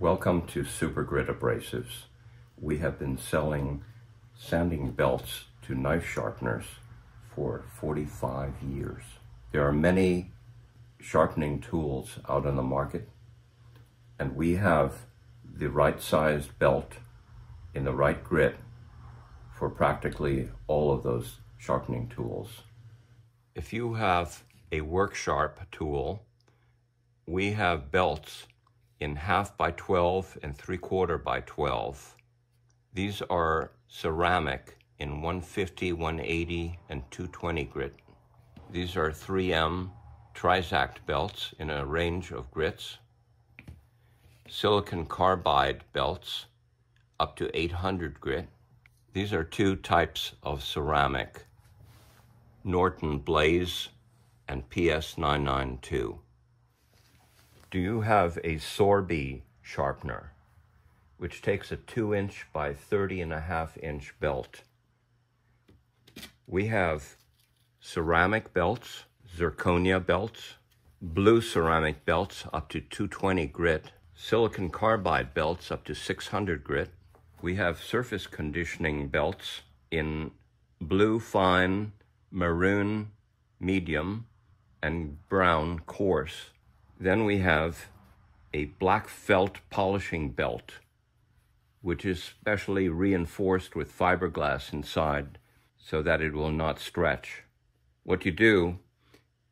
Welcome to Supergrit Abrasives. We have been selling sanding belts to knife sharpeners for 45 years. There are many sharpening tools out in the market, and we have the right sized belt in the right grit for practically all of those sharpening tools. If you have a Work Sharp tool, we have belts in 1/2 by 12 and 3/4 by 12. These are ceramic in 150, 180, and 220 grit. These are 3M Trizact belts in a range of grits. Silicon carbide belts up to 800 grit. These are two types of ceramic, Norton Blaze and PS992. Do you have a Sorby sharpener, which takes a 2-inch by 30.5-inch belt? We have ceramic belts, zirconia belts, blue ceramic belts up to 220 grit, silicon carbide belts up to 600 grit. We have surface conditioning belts in blue fine, maroon medium, and brown coarse. Then we have a black felt polishing belt, which is specially reinforced with fiberglass inside so that it will not stretch. What you do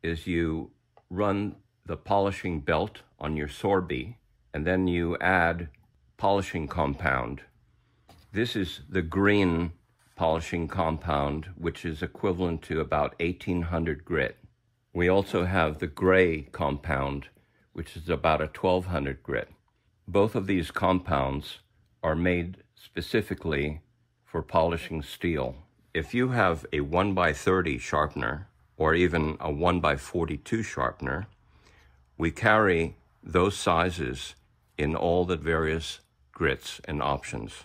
is you run the polishing belt on your Sorby, and then you add polishing compound. This is the green polishing compound, which is equivalent to about 1800 grit. We also have the gray compound, which is about a 1200 grit. Both of these compounds are made specifically for polishing steel. If you have a 1x30 sharpener or even a 1x42 sharpener, we carry those sizes in all the various grits and options.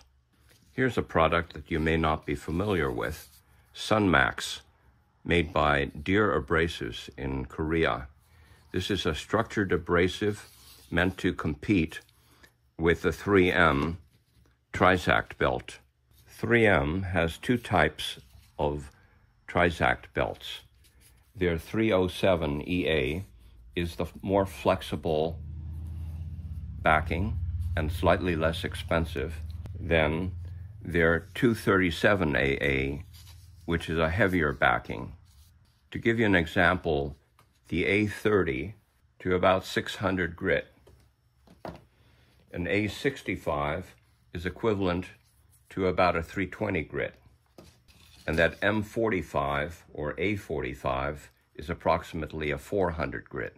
Here's a product that you may not be familiar with, Sunmax, made by Deer Abrasives in Korea. This is a structured abrasive meant to compete with the 3M Trizact belt. 3M has two types of Trizact belts. Their 307 EA is the more flexible backing and slightly less expensive than their 237 AA, which is a heavier backing. To give you an example, the A30 to about 600 grit. An A65 is equivalent to about a 320 grit. And that M45 or A45 is approximately a 400 grit.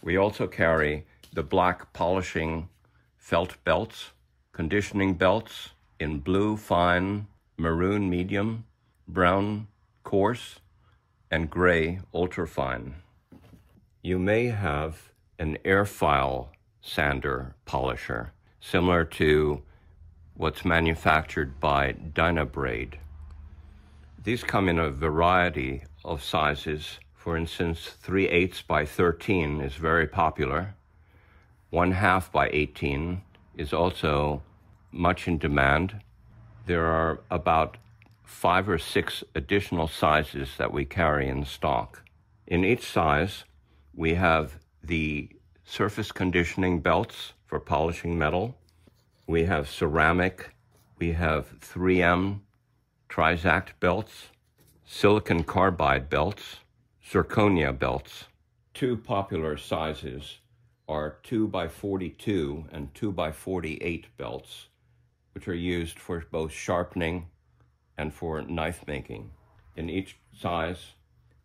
We also carry the black polishing felt belts, conditioning belts in blue fine, maroon medium, brown coarse, and gray ultrafine. You may have an airfile sander polisher, similar to what's manufactured by Dynabrade. These come in a variety of sizes. For instance, 3/8 by 13 is very popular. 1/2 by 18 is also much in demand. There are about 5 or 6 additional sizes that we carry in stock. In each size, we have the surface conditioning belts for polishing metal. We have ceramic. We have 3M Trizact belts, silicon carbide belts, zirconia belts. Two popular sizes are 2x42 and 2x48 belts, which are used for both sharpening and for knife making. In each size,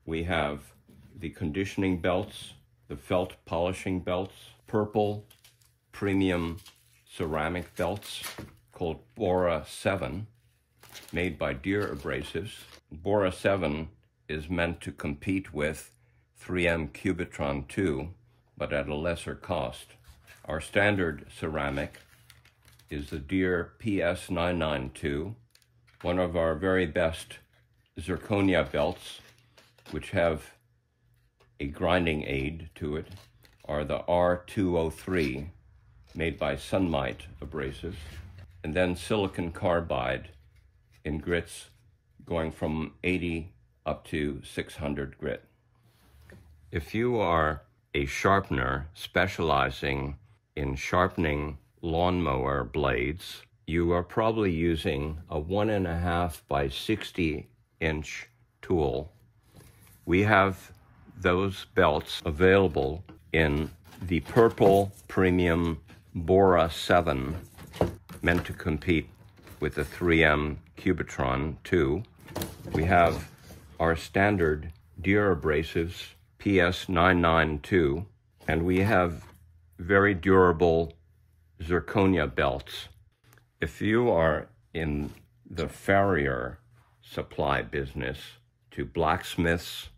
we have the conditioning belts, the felt polishing belts, purple premium ceramic belts called Bora 7, made by Deer Abrasives. Bora 7 is meant to compete with 3M Cubitron 2, but at a lesser cost. Our standard ceramic is the Deer PS992, one of our very best zirconia belts, which have a grinding aid to it, are the R203 made by Sunmite Abrasives, and then silicon carbide in grits going from 80 up to 600 grit. If you are a sharpener specializing in sharpening lawnmower blades, you are probably using a 1.5 by 60 inch tool. We have those belts available in the purple premium Bora 7, meant to compete with the 3M Cubitron 2. We have our standard Deer Abrasives PS992, and we have very durable zirconia belts. If you are in the farrier supply business, to blacksmiths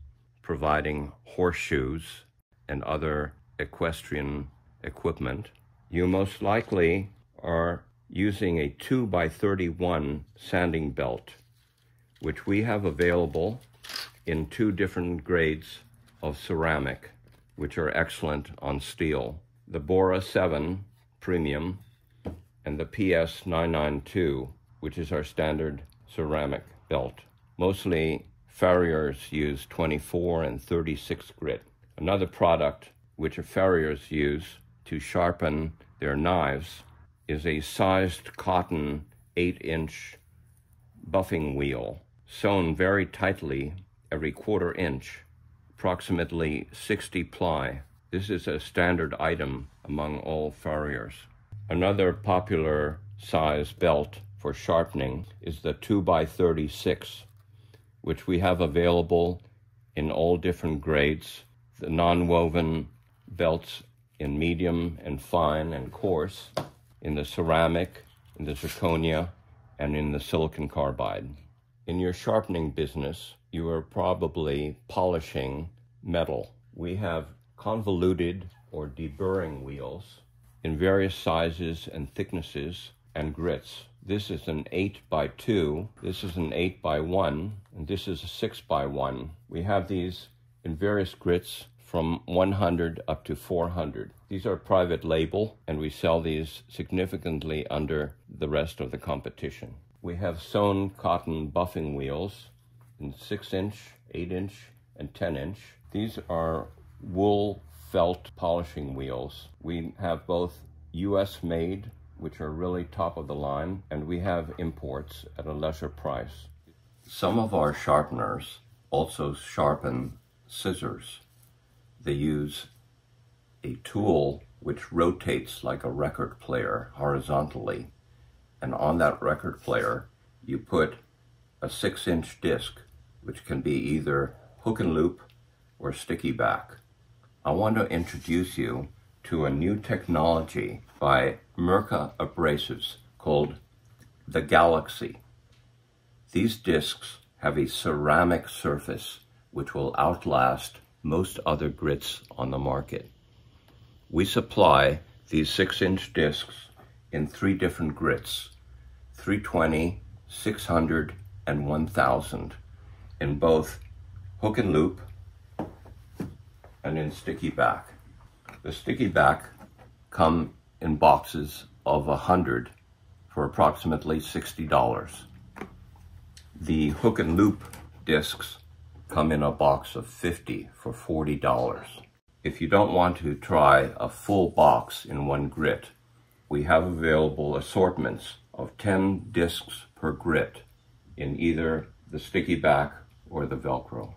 providing horseshoes and other equestrian equipment, you most likely are using a 2 by 31 sanding belt, which we have available in two different grades of ceramic, which are excellent on steel. The Bora 7 Premium and the PS992, which is our standard ceramic belt. Mostly farriers use 24 and 36 grit. Another product which farriers use to sharpen their knives is a sized cotton 8-inch buffing wheel, sewn very tightly every quarter inch, approximately 60 ply. This is a standard item among all farriers. Another popular size belt for sharpening is the 2 by 36, which we have available in all different grades. The non-woven belts in medium and fine and coarse, in the ceramic, in the zirconia, and in the silicon carbide. In your sharpening business, you are probably polishing metal. We have convoluted or deburring wheels in various sizes and thicknesses and grits. This is an 8 by 2, this is an 8 by 1, and this is a 6 by 1. We have these in various grits from 100 up to 400. These are private label, and we sell these significantly under the rest of the competition. We have sewn cotton buffing wheels in 6-inch, 8-inch, and 10-inch. These are wool felt polishing wheels. We have both US made, which are really top of the line, and we have imports at a lesser price. Some of our sharpeners also sharpen scissors. They use a tool which rotates like a record player horizontally, and on that record player you put a 6-inch disc, which can be either hook and loop or sticky back. I want to introduce you to a new technology by Mirka Abrasives called the Galaxy. These discs have a ceramic surface which will outlast most other grits on the market. We supply these 6-inch discs in three different grits, 320, 600, and 1000, in both hook and loop and in sticky back. The sticky back come in boxes of 100 for approximately $60. The hook and loop discs come in a box of 50 for $40. If you don't want to try a full box in one grit, we have available assortments of 10 discs per grit in either the sticky back or the Velcro.